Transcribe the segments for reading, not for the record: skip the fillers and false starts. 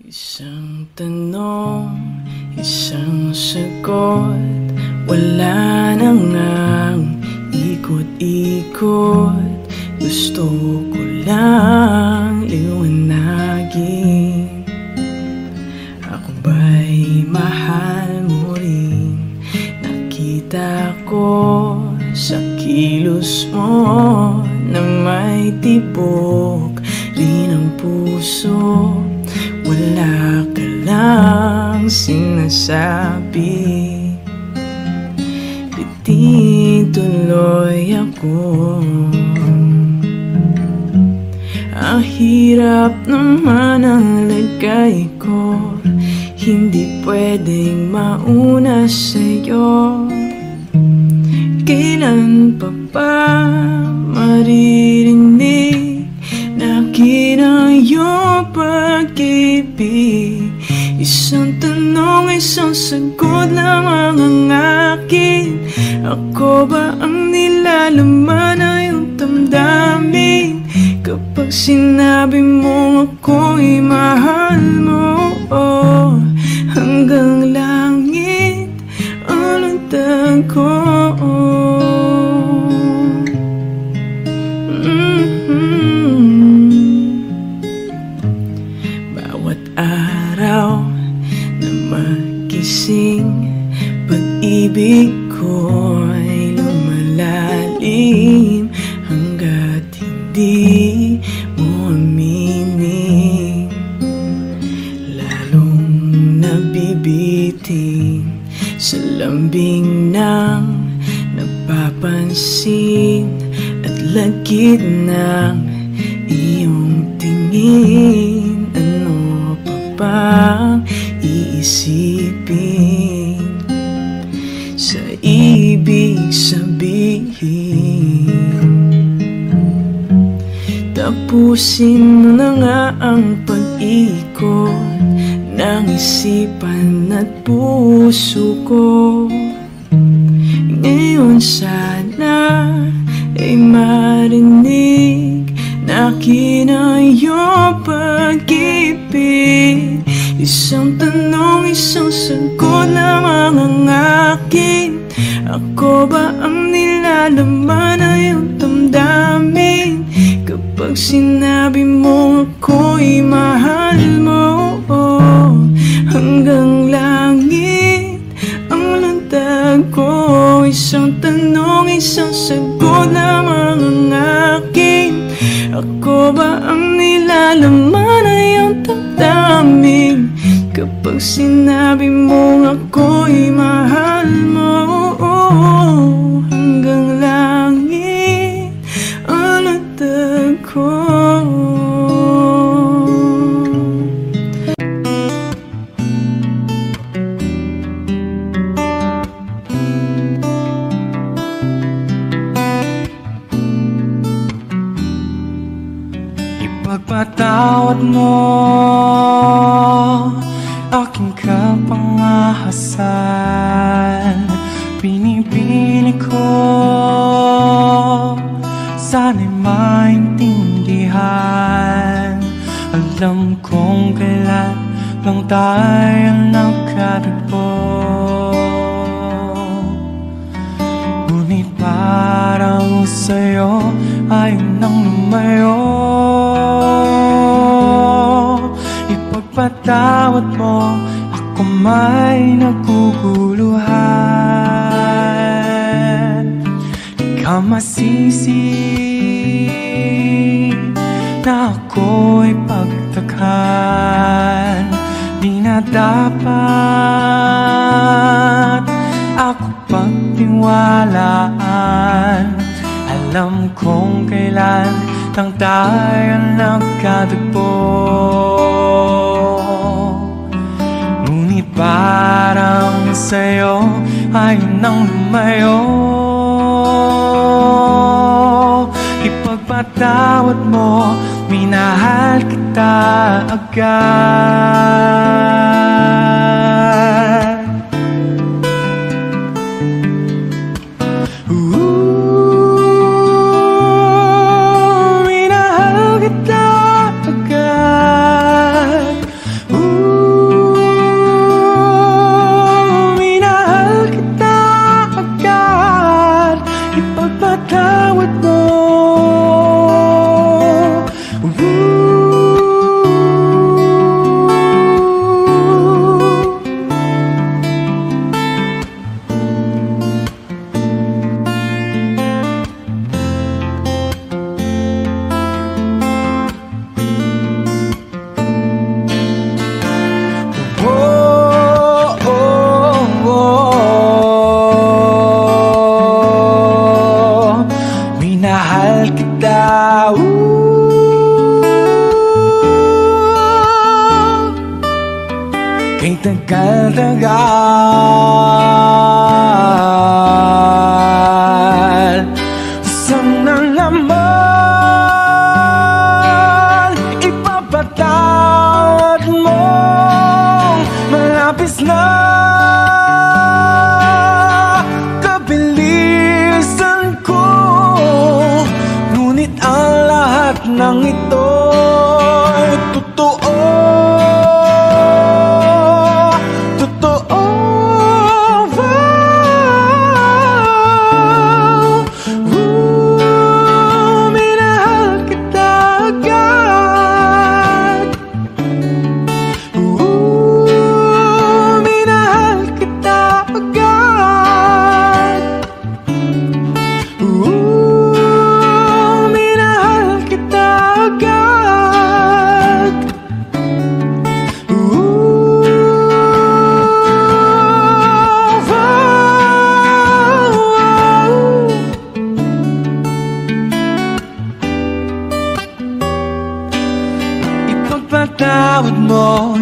Isang tanong, isang sagot, wala na ngang ikot-ikot. Gusto ko lang liwanagin, ako ba'y mahal mo rin? Nakita ko sa kilos mo na may tibok rin ang puso. Wala ka lang sinasabi, itituloy ako. Ang hirap naman ang lagay ko, hindi pwedeng mauna sa'yo. Kailan pa ba maririnig nakin ang iyong pag-ibig? Isang tanong, isang sagot lamang ang akin. Ako ba ang nilalaman na iyong damdamin? Kapag sinabi mo ako'y mahal mo, oh, hanggang langit ang luntag ko. Bawat araw na magising, pag-ibig ko'y lumalalim, hanggat hindi mo aminin. Lalong nabibitin sa lambing ng napapansin, at lagkit ng iyong tingin. Ano pa bang iisipin sa ibig sabihin? Tapusin mo na nga ang pag-ikot ng isipan at puso ko. Ngayon sana ay marinig nakin ang iyong pag-ibig. Isang tanong, isang sagot lamang ang akin. Ako ba ang nilalaman na iyong damdamin? Kapag sinabi mo ako'y mahal mo, oh, hanggang langit ang luntag ko. Isang tanong, isang sagot lamang ang akin. Ako ba ang nilalaman na iyong damdamin? Kapag sinabi mo ako'y mahal mo, oh, hanggang langit ang luntag ko. Ipagpatawad mo aking kapangahasan, pinipili ko, sana'y maintindihan. Alam kong kailan lang tayo nagkatagpo, ngunit para mo sa'yo ayaw nang lumayo. Patawad mo, ako may naguguluhan. Di ka masisi na ako'y pagtakhan. Di na dapat ako pagtiwalaan. Alam kong kailan lang tayo nagkatagpo, parang sa'yo ayaw nang lumayo. Ipagpatawad mo, minahal kita agad. Minahal kita agad. kay tagal-tagal. Isang na naman ipapatawad mong malapis na kabilisan ko, ngunit ang lahat ng ito ko'y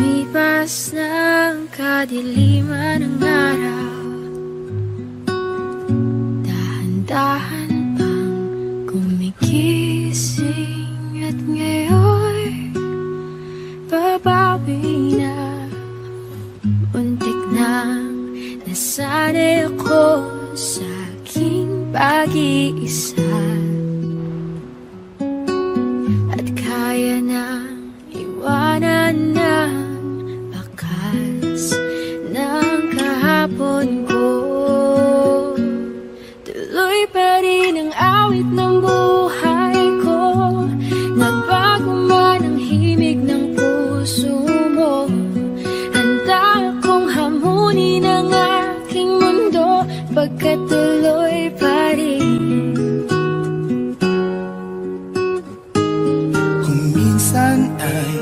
lumipas ng kadiliman ng araw. lang nasanay ako sa aking pag-iisa. At kaya na iwanan ng bakas ng kahapon ko. Tuloy pa rin ang awit ng buhay ko. Nagbago man ang himig ng puso mo. Pagkatuloy pa rin. Kung minsan ay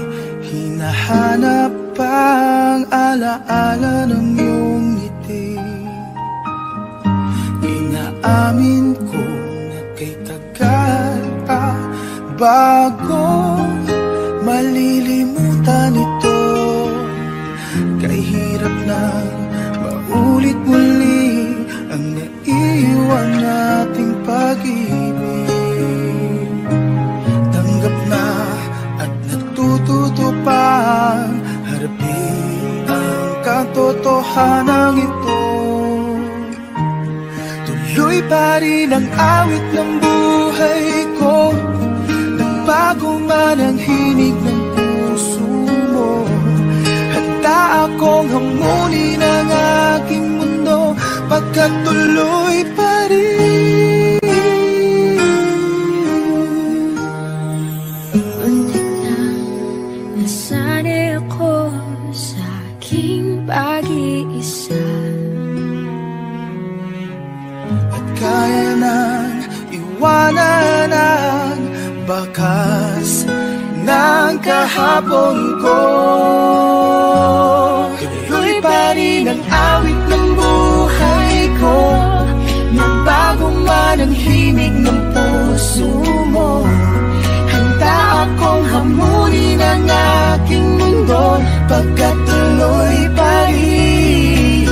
hinahanap ang alaala ng iyong ngiti, inaamin ko na kay tagal pa bago malilimutan ito. Kay hirap na maulit muli ang naiwan nating pag-ibig. Tanggap na at natututupang harapin ang katotohanan ito. Tuloy pa rin ang awit ng buhay ko. Nagbago man ang hinig ng puso mo. Handa akong hangunin ang aking mundo. Pagkatuloy pa rin. Untik na nasanay ako sa aking pag-iisa. At kaya nang iwanan ang bakas ng kahapon ko. Tuloy pa rin ang awit ng buhay ko. Nagbago man ang himig ng puso mo. Handa akong hamunin ang aking mundo. Pagkatuloy pa rin.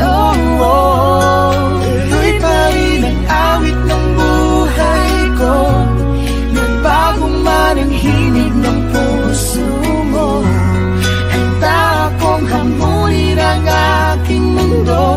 Oh, oh. Tuloy pa rin ang awit ng buhay ko. Nagbago man ang himig ng puso mo. Handa akong hamunin ang aking mundo.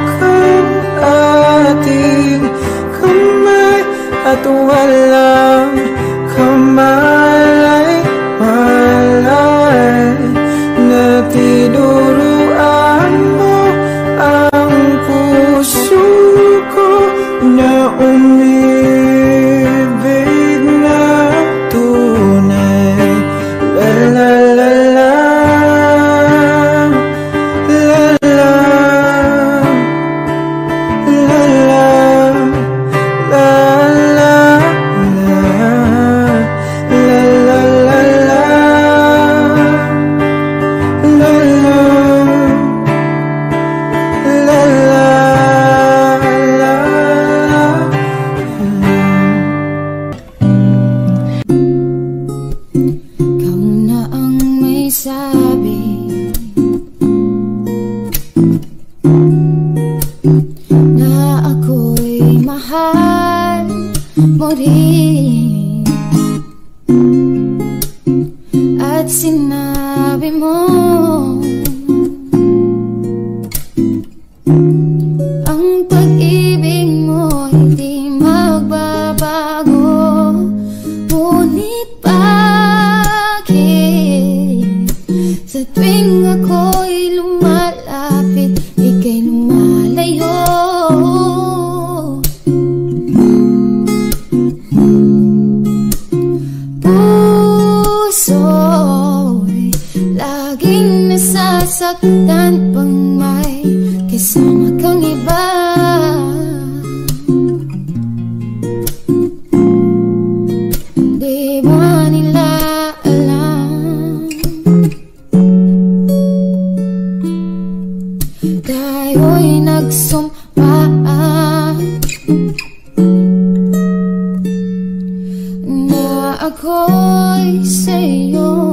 ang na ako'y mahal mo rin. At sinabi mo ang pag-ibig mo hindi magbabago. Ngunit bakit sa tuwing ako'y lumalapit, ika'y lumalayo? Puso'y laging nasasaktan pang may kasama kang iba. Di ba nila alam? Tayo'y nagsumpaan na ako'y sa'yo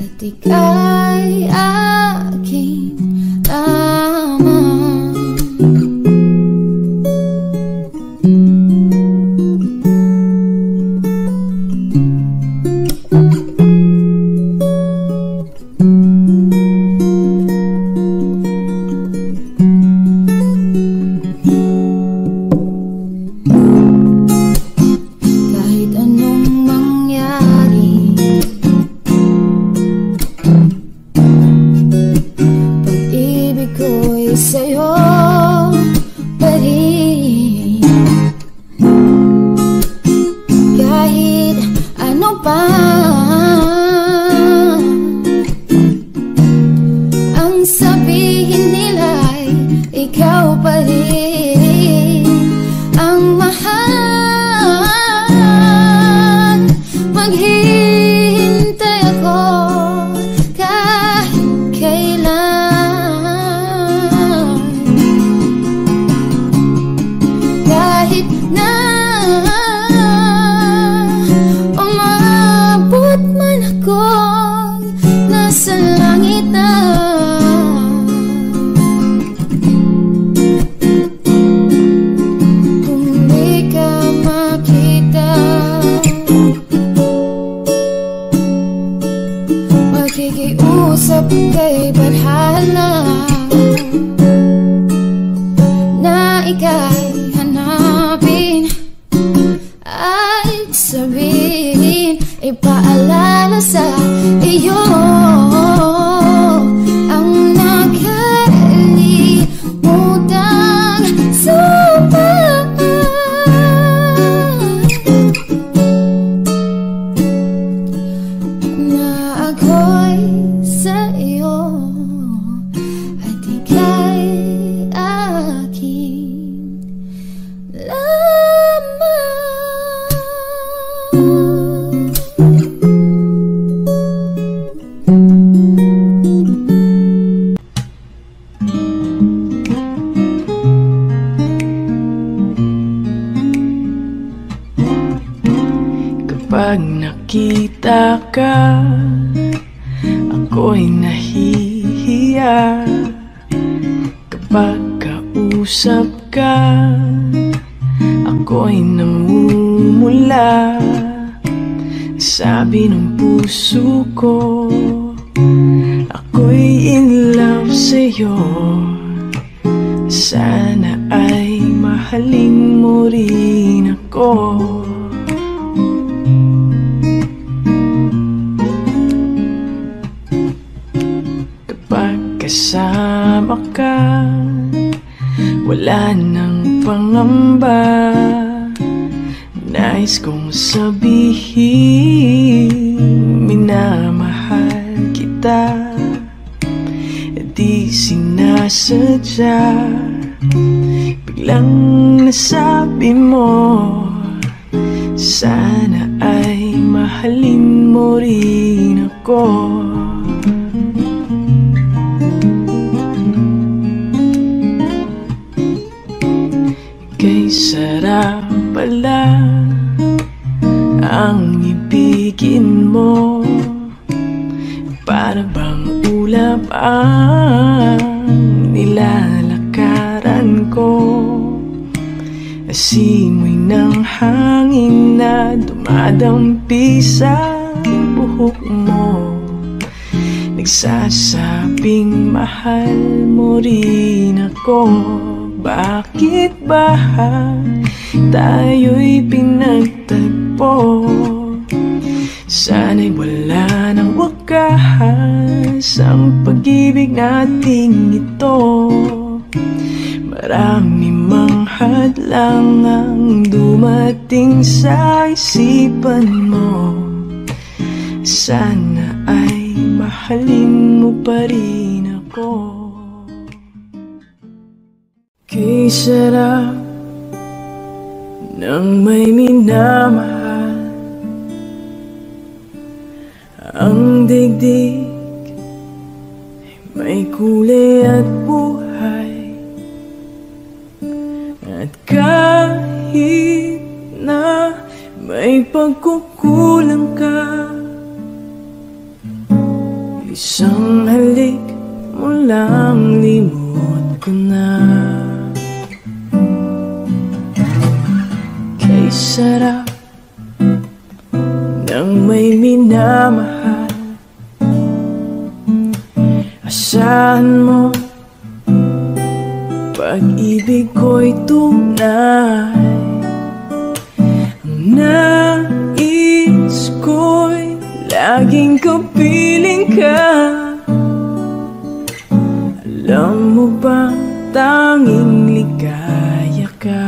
at ika'y aking tama. Sa'yo pa rin, kahit ano pa ang sabihin nila, ikaw pa rin ang mahal. Maghihintay ako kahit kailan. Makikiusap kay Barhala na ika'y hanapin at sabihin, ipaalala sa iyo ang nakalimutang sumpaan. Na ako'y sa'yo at ika'y akin lamang. Kapag nakita ka, ako'y nahihiya. Kapag kausap ka, ako'y namumula. Sabi ng puso ko, ako'y in love sa'yo. Sana ay mahalin mo rin ako. Kasama ka, wala nang pangamba. Nais kong sabihin, minamahal kita. Di sinasadya, biglang nasabi mo, sana ay mahalin mo rin ako. Sarap pala ang ibigin mo, para bang ulam hanap ang nilalakaran ko. Asimoy ng hangin na dumadampi sa buhok mo, nagsasabing mahal mo rin ako. Bakit ba tayo'y pinagtagpo? Sana'y wala ng wakas ang pag-ibig nating ito. Marami mang hadlang ang dumating sa isipan mo. Sana ay mahalin mo pa rin ako. Kisarap nang may minamahal, ang digdig ay may kulay at buhay. At kahit na may pagkukulang ka, isang halik mo lang limot ko na. Sarap nang may minamahal, asahan mo pag-ibig ko'y tunay. Ang nais ko'y laging kapiling ka. Alam mo ba tanging ligaya ka?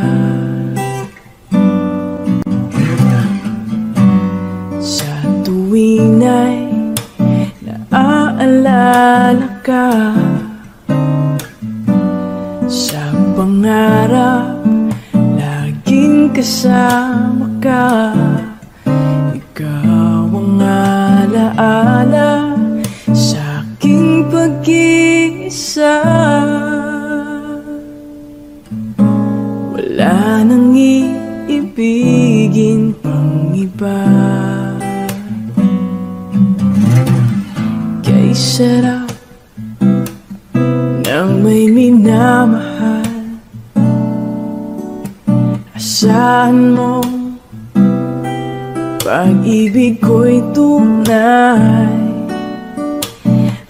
Winay, naaalala ka sa pangarap, laging kasama ka. Ikaw ang alaala sa aking pag-iisa. Wala nang iibigin pang iba. Sarap nang may minamahal, asahan mo pag-ibig ko'y tunay.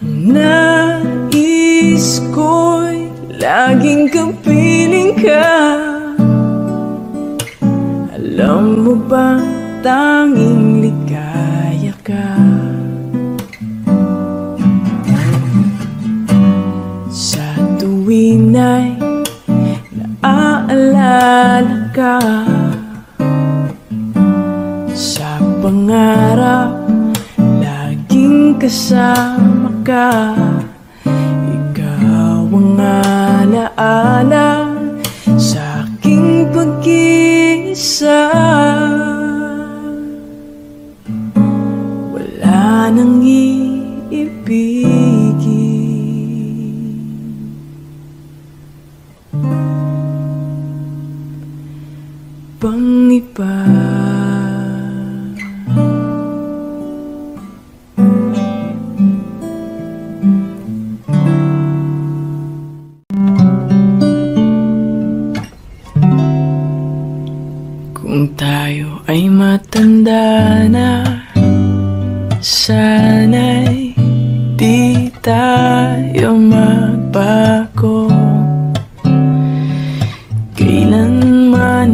Ang nais ko'y laging kapiling ka. Alam mo ba tanging ligaya ka? Winay, naaalala ka sa pangarap, laging kasama ka. Ikaw ang alaala sa aking pag-iisa. Wala nang iibigin pangipa. Kung tayo ay matanda na, sana'y di tayo magbago. Kailanman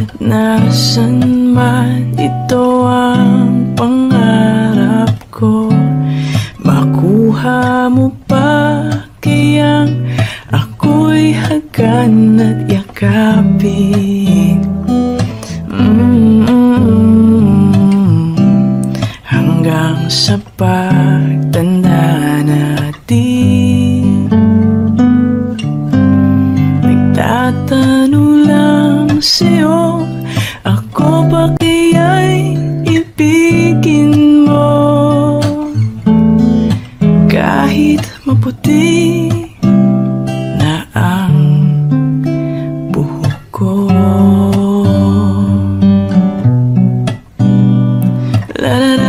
at nasan man, ito ang pangarap ko. Makuha mo pa kayang ako'y hagan at yakapin. Hanggang sa pagtanda natin, nagtatanong lang sa'yo, ako ba kaya'y ibigin mo? Kahit maputi na ang buhok ko, la la la la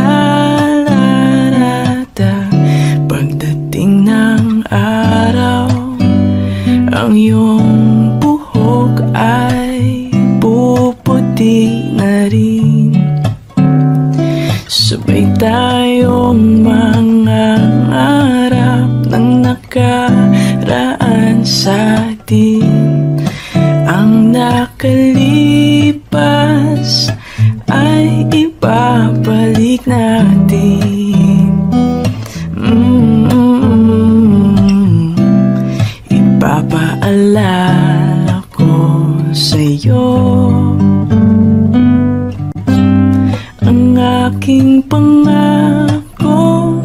la. Pagdating na ang iyong buhok ay puputi na rin. Sabay tayong mangarap ng nakaraan sa atin. Ang nakalipas ay ibabalik natin. Ipapaalala ko sa'yo ang aking pangako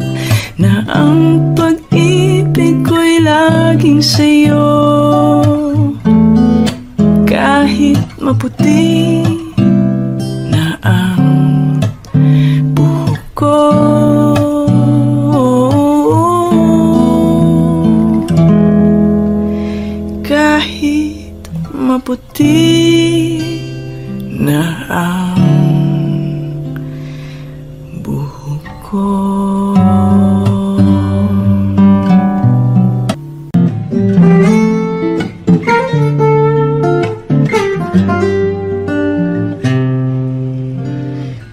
na ang pag-ibig ko'y laging sa'yo. Kahit maputi na ang buhok ko, kahit maputi na ang buhok ko.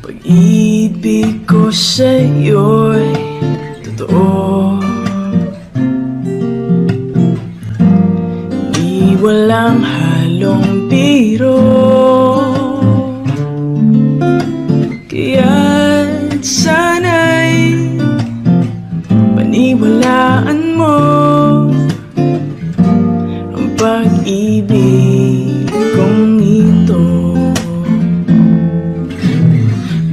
Pag-ibig ko sa'yo'y totoo, di walang halong biro. Kaya't sana'y paniwalaan mo ang pag-ibig kong ito.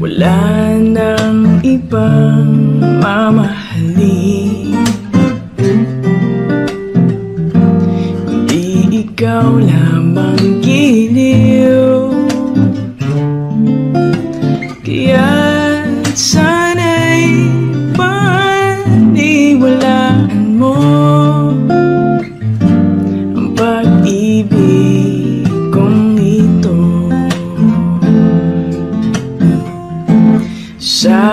Wala nang ibang mamahalin ikaw lamang giliw. Kaya't sana'y paniwalaan mo ang pag-ibig kong ito. Sa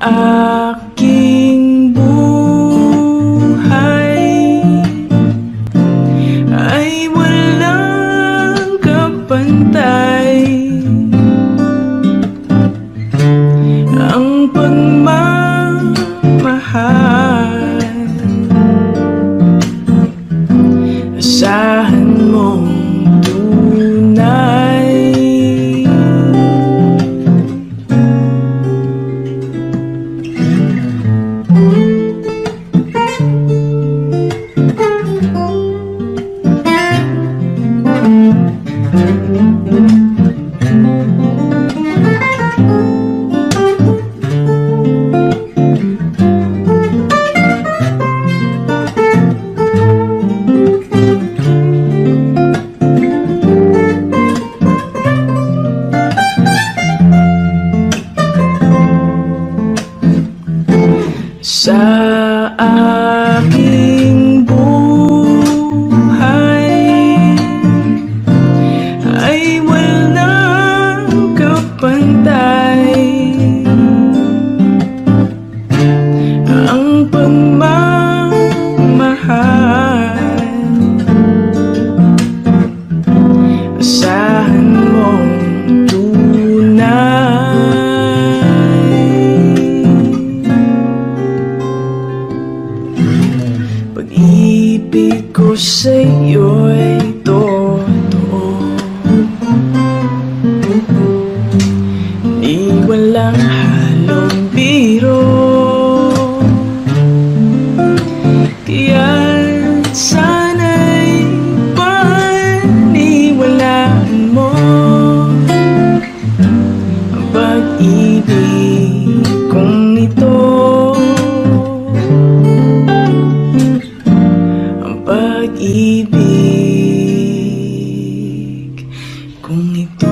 aking buhay ay walang kapantay ang pagmamahal. Asahan mong tunay. Sa aking buhay ay walang kapantay ang pagmamahal. Asahan mong tunay. Pag-ibig ko sa'yo'y totoo, di walang halong biro. Kaya't sana'y paniwalaan mo ang pag-ibig kong ito. Pag-ibig kung ito.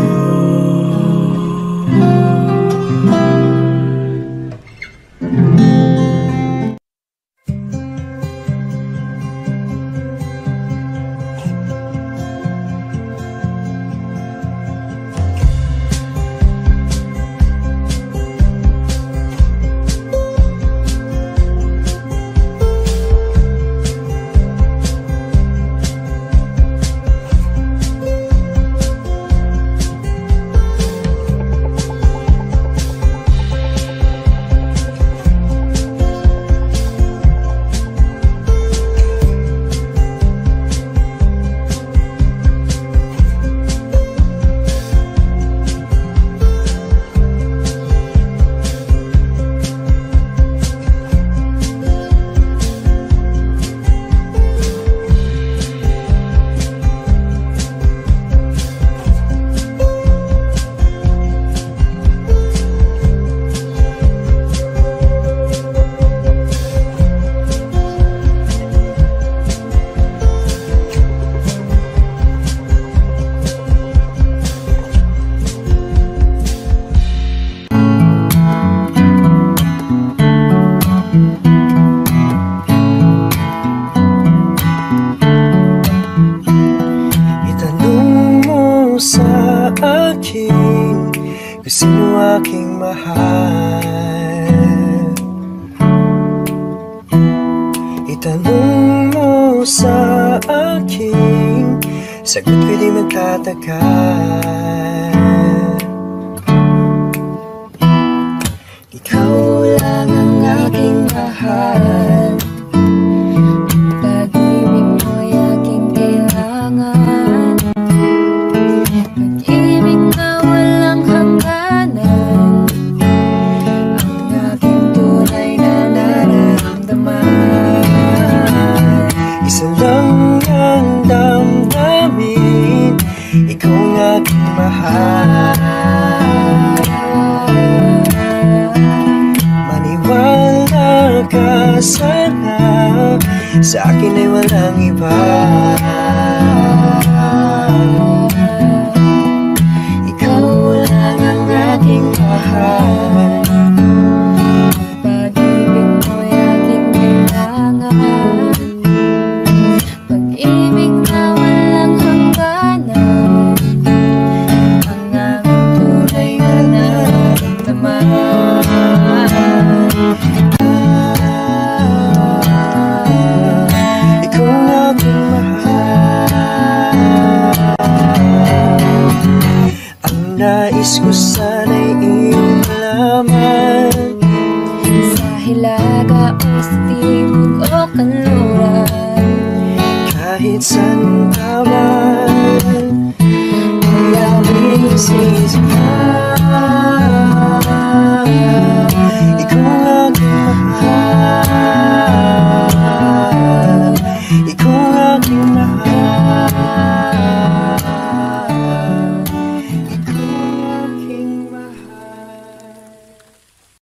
akin, kung sino aking mahal. Itanong mo sa akin, sagot ko'y di magtataka. Ikaw lang ang aking mahal, pag-ibig mo'y aking kailangan, pag-ibig na walang hangganan, ang aking tunay na nararamdaman. Isa lang ang damdamin, ikaw ang aking mahal. Sana sa akin ay walang iba, ikaw lang ang aking mahal, pag-ibig mo'y aking kailangan, pag-ibig na walang hangganan, ang aking tunay na nararamdaman. Nais ko sana'y iyong malaman, sa hilaga o sa timog o kanluran, kahit saan taman, ang daming sisipan.